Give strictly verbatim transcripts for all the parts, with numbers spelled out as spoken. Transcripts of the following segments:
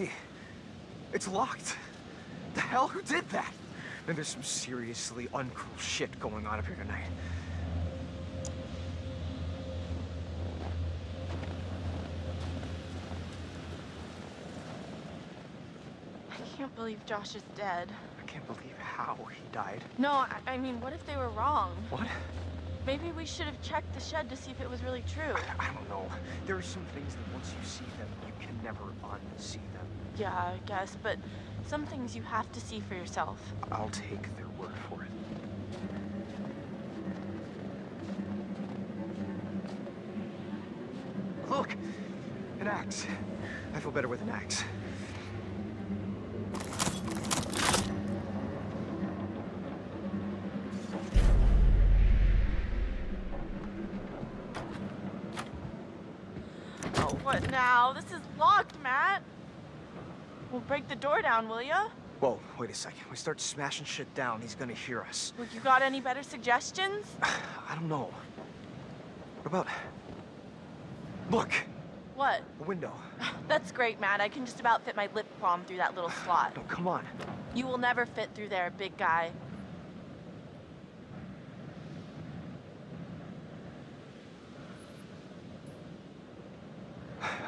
Hey, it's locked. The hell, who did that? Man, there's some seriously uncool shit going on up here tonight. I can't believe Josh is dead. I can't believe how he died. No, I, I mean, what if they were wrong? What? Maybe we should have checked the shed to see if it was really true. I, I don't know. There are some things that once you see them, you can never unsee them. Yeah, I guess, but some things you have to see for yourself. I'll take their word for it. Look! An axe. I feel better with an axe. What now? This is locked, Matt. We'll break the door down, will ya? Whoa, wait a second. We start smashing shit down, he's gonna hear us. Well, you got any better suggestions? I don't know. What about... Look! What? A window. That's great, Matt. I can just about fit my lip balm through that little slot. No, come on. You will never fit through there, big guy.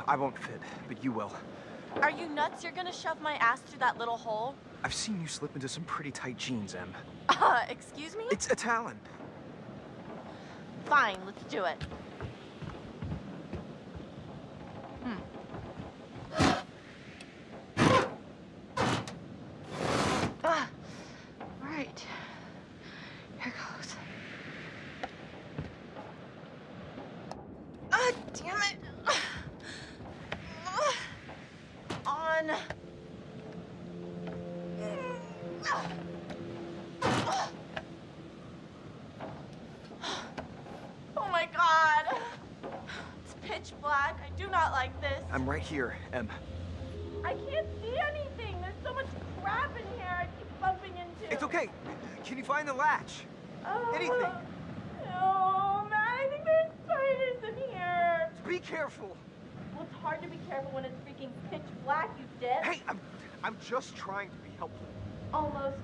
I won't fit, but you will. Are you nuts? You're gonna shove my ass through that little hole? I've seen you slip into some pretty tight jeans, Em. Uh, excuse me? It's a talent. Fine, let's do it. Hmm. Ah, all right. Here goes. Ah, damn it. I'm right here, Em. I can't see anything. There's so much crap in here I keep bumping into. It's okay. Can you find the latch? Oh, anything. No, Matt, I think there's spiders in here. Be careful. Well, it's hard to be careful when it's freaking pitch black, you dick. Hey, I'm, I'm just trying to be helpful. Almost.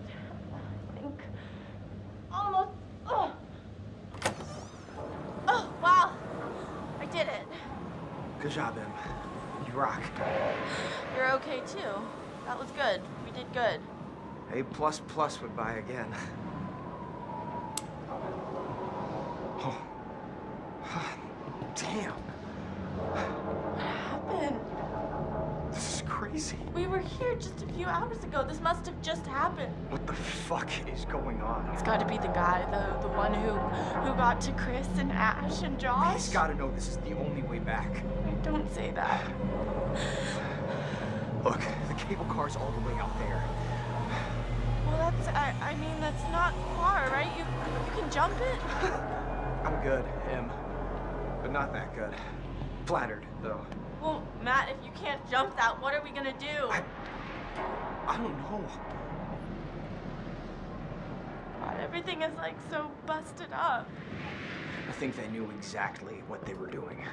I think. Almost. Ugh. Oh, wow. I did it. Good job, Em. Rock. You're okay too. That was good. We did good. A plus plus would buy again. Oh. Damn. What happened? This is crazy. We were here just a few hours ago. This must have just happened. What the fuck is going on? It's got to be the guy, the the one who who got to Chris and Ash and Josh. He's got to know this is the only way back. Don't say that. Look, the cable car's all the way out there. Well, that's, I, I mean, that's not far, right? You, you can jump it? I'm good, Em. But not that good. Flattered, though. Well, Matt, if you can't jump that, what are we gonna do? I, I don't know. God, everything is, like, so busted up. I think they knew exactly what they were doing.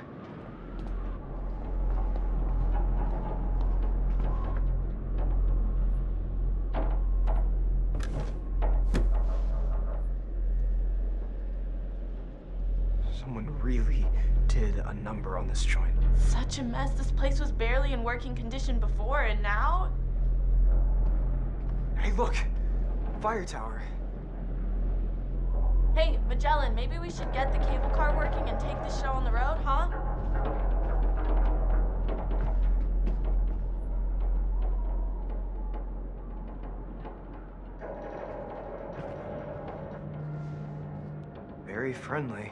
Someone really did a number on this joint. Such a mess. This place was barely in working condition before, and now... Hey, look! Fire tower. Hey, Magellan, maybe we should get the cable car working and take this show on the road, huh? Very friendly.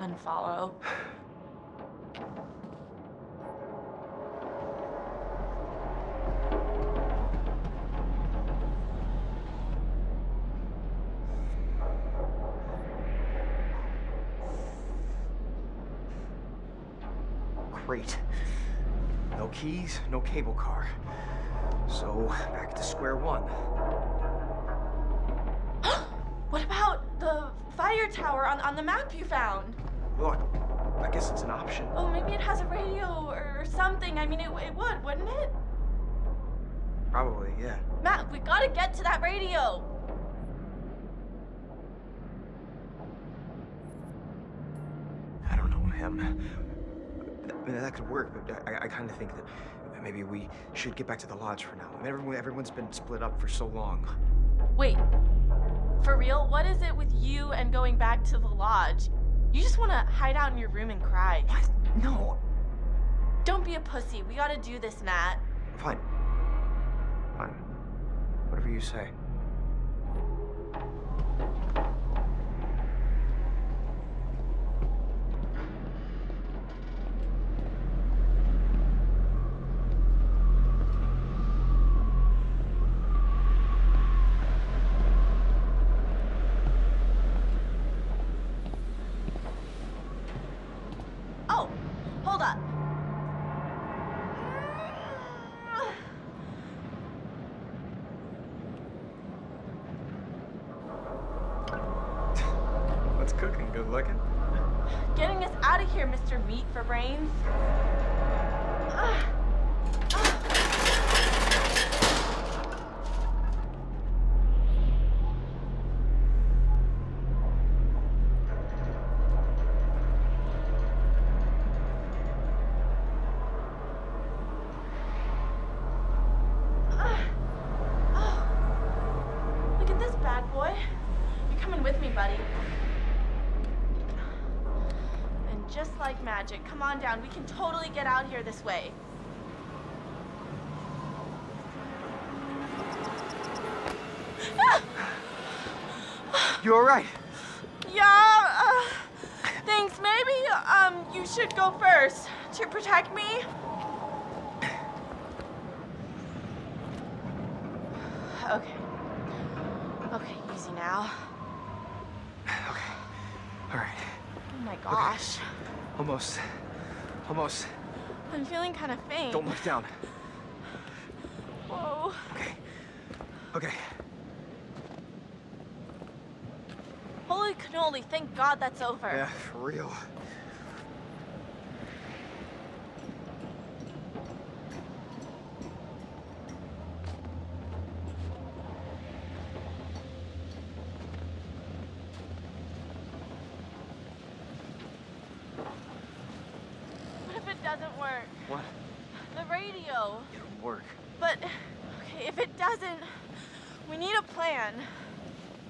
Unfollow. Great. No keys, no cable car. So, back to square one. What about the fire tower on, on the map you found? Look, I guess it's an option. Oh, maybe it has a radio or something. I mean, it, it would, wouldn't it? Probably, yeah. Matt, we gotta get to that radio! I don't know, him. That, that could work, but I, I kind of think that maybe we should get back to the lodge for now. I mean, everyone, everyone's been split up for so long. Wait, for real? What is it with you and going back to the lodge? You just want to hide out in your room and cry. What? No. Don't be a pussy. We gotta do this, Matt. Fine. Fine. Whatever you say. Come on down. We can totally get out here this way. You all right? Yeah. Uh, thanks. Maybe um, you should go first to protect me. Okay. Okay. Easy now. Okay. All right. Oh my gosh. Okay. Almost. Almost. I'm feeling kind of faint. Don't look down. Whoa. Okay. Okay. Holy cannoli, thank God that's over. Yeah, for real.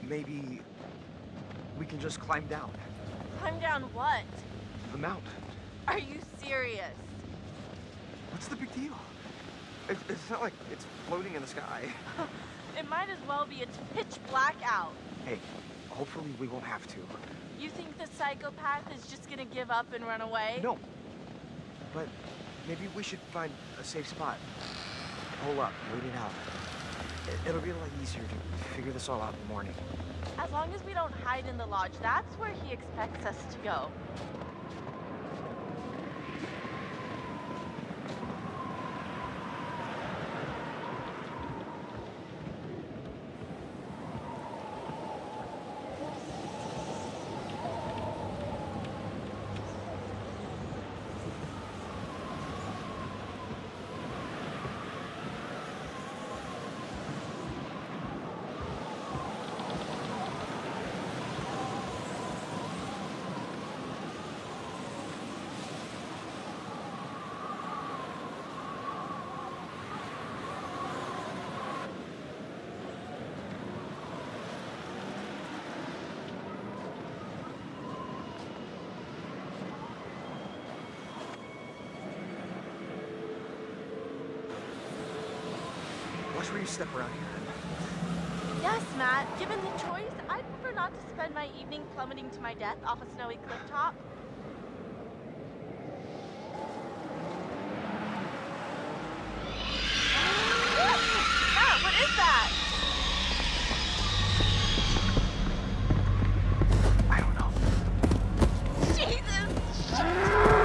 Maybe we can just climb down. Climb down what? The mountain. Are you serious? What's the big deal? It, it's not like it's floating in the sky. It might as well be. It's pitch black out. Hey, hopefully we won't have to. You think the psychopath is just gonna give up and run away? No. But maybe we should find a safe spot. Pull up, wait it out. It'll be a lot easier to figure this all out in the morning. As long as we don't hide in the lodge, that's where he expects us to go. Where you step around here. Yes, Matt. Given the choice, I'd prefer not to spend my evening plummeting to my death off a snowy cliff top. Matt, what is that? I don't know. Jesus! Shit.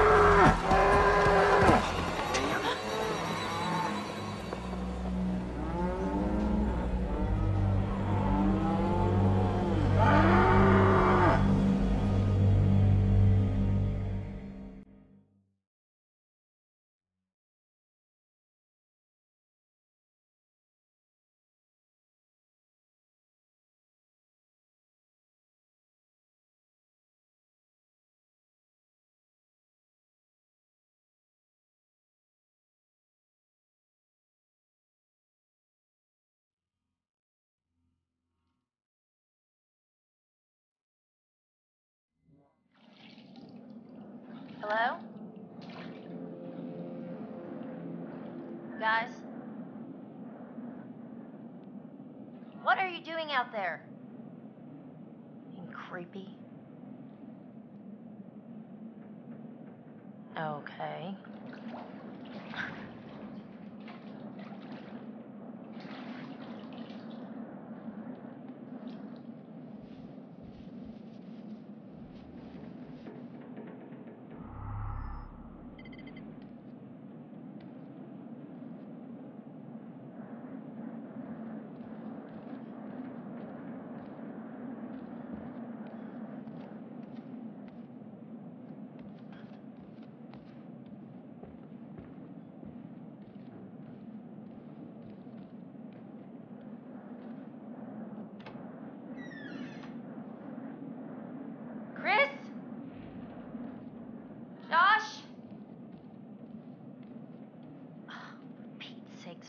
Hello? Guys? What are you doing out there? Being creepy. Okay.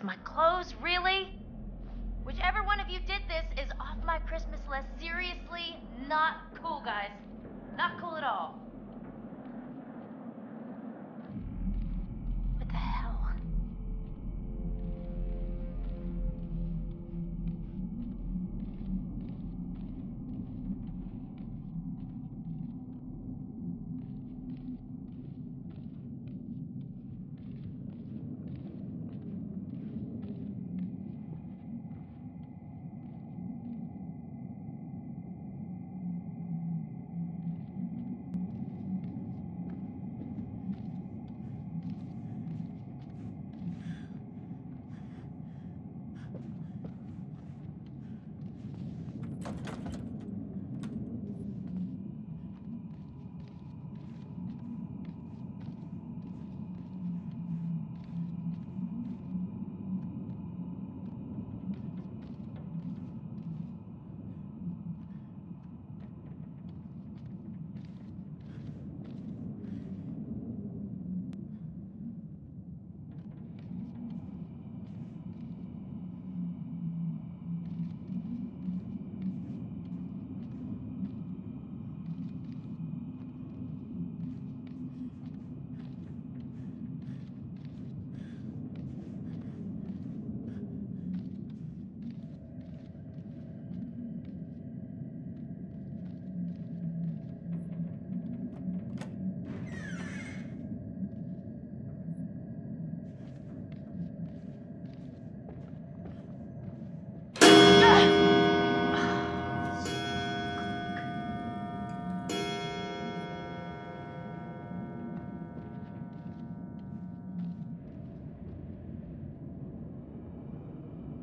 My clothes, really? Whichever one of you did this is off my Christmas list. Seriously, not cool, guys. Not cool at all. What the hell?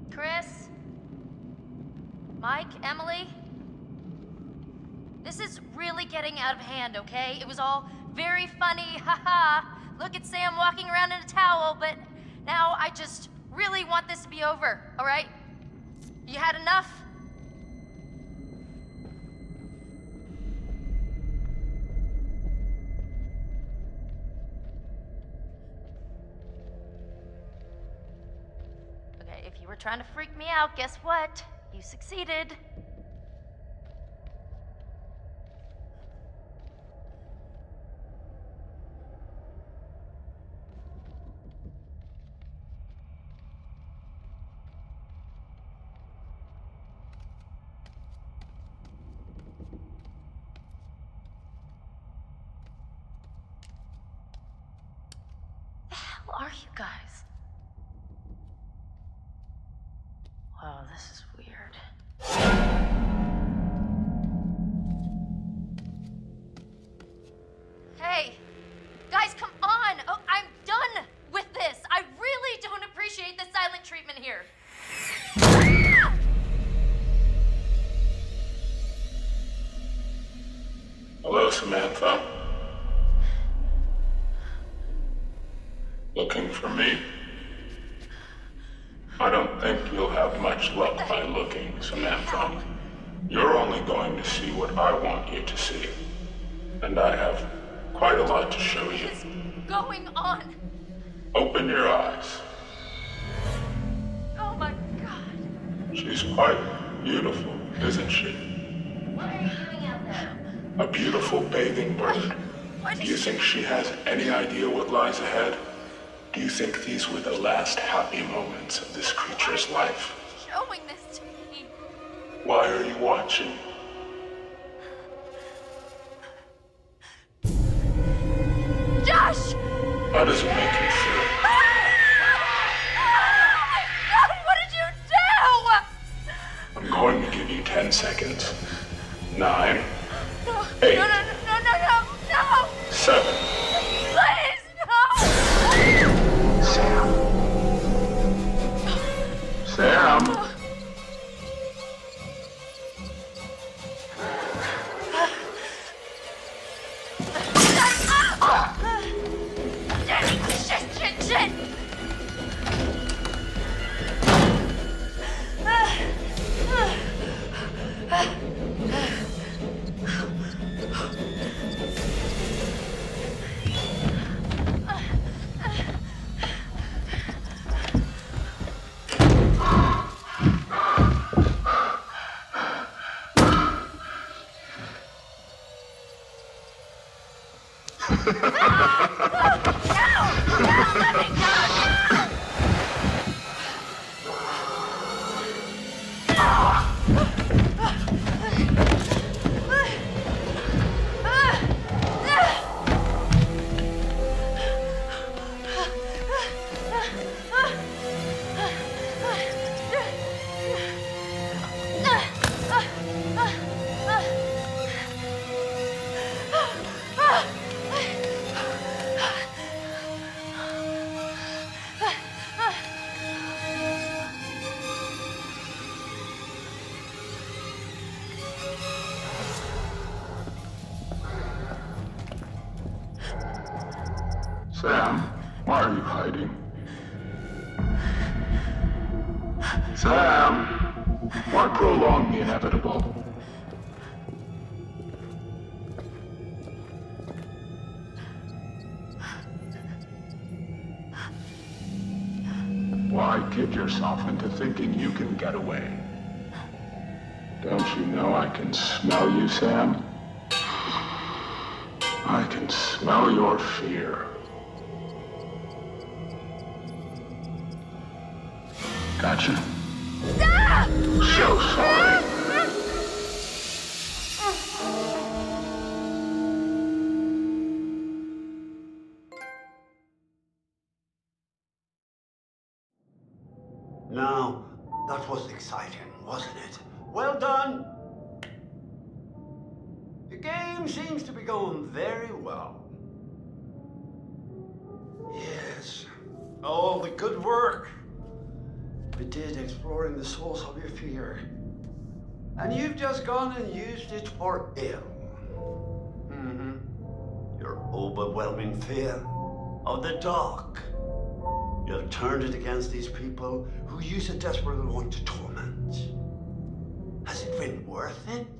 Chris, Mike, Emily, this is really getting out of hand, okay? It was all very funny, haha. Look at Sam walking around in a towel, but now I just really want this to be over, all right? You had enough? You were trying to freak me out. Guess what? You succeeded. The hell are you guys? Oh, this is weird. Hey, guys, come on! Oh, I'm done with this. I really don't appreciate the silent treatment here. Hello, Samantha. Looking for me? I don't think you'll have much luck by looking, Samantha. You're only going to see what I want you to see. And I have quite a lot to show you. What is going on? Open your eyes. Oh my God. She's quite beautiful, isn't she? What are you doing out there? A beautiful bathing bird. Do you think she has any idea what lies ahead? Do you think these were the last happy moments of this creature's life? Showing this to me. Why are you watching? Josh! How does it make you feel? God, what did you do? I'm going to give you ten seconds. Nine. No. Eight. No, no, no, no, no, no. Seven. Please, no. Sam. Sam. Oh. Sam, why are you hiding? Sam, why prolong the inevitable? Why kid yourself into thinking you can get away? Don't you know I can smell you, Sam? I can smell your fear. Gotcha. Stop! So sorry. Now, that was exciting, wasn't it? Well done. The game seems to be going very well. Yes. All the good work we did exploring the source of your fear. And you've just gone and used it for ill. Mm-hmm. Your overwhelming fear of the dark. You have turned it against these people who you so desperately want to torment. Has it been worth it?